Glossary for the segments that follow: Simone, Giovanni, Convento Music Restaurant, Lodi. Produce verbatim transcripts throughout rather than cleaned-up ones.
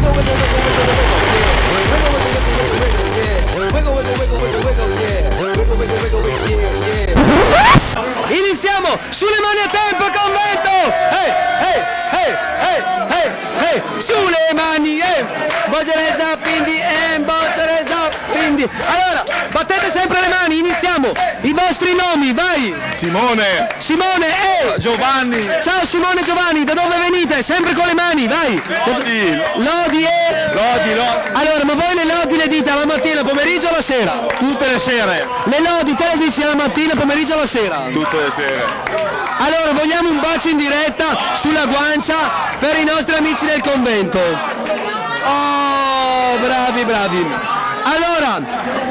wiggle, wiggle, wiggle, wiggle, wiggle, yeah. Wiggle, wiggle, wiggle, wiggle, yeah. Wiggle, wiggle, wiggle, wiggle, wiggle, yeah. Wiggle, wiggle, wiggle, wiggle, yeah, yeah. Iniziamo sulle mani a tempo, convento. Hey, hey, hey, hey, hey, hey. Sulle mani, eh. Boggere up in the end, boggere up in the. Allora, battete sempre le mani, iniziamo. I vostri nomi, vai. Simone. Simone, eh. Giovanni. Ciao Simone, Giovanni, da dove venite? Sempre con le mani, vai. Lodi. Lodi, eh. Lodi, Lodi. Allora, ma voi le lodi le dite alla mattina, pomeriggio o la sera? Tutte le sere. Le lodi te le dici alla mattina, pomeriggio o la sera? Tutte le sere. Allora, vogliamo un bacio in diretta sulla guancia per i nostri amici del convento. Oh, bravi, bravi. Allora,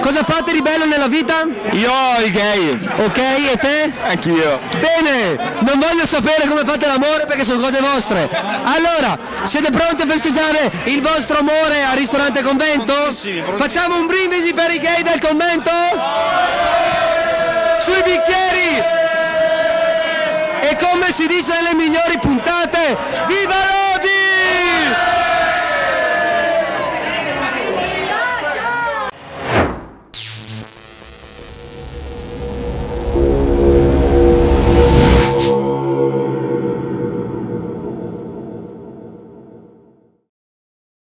cosa fate di bello nella vita? Io il gay. Ok, e te? Anch'io. Bene, non voglio sapere come fate l'amore perché sono cose vostre. Allora, siete pronti a festeggiare il vostro amore al ristorante convento? Prontissimi, prontissimi. Facciamo un brindisi per i gay del convento? Sui bicchieri! E come si dice nelle migliori puntate, viva Lodi!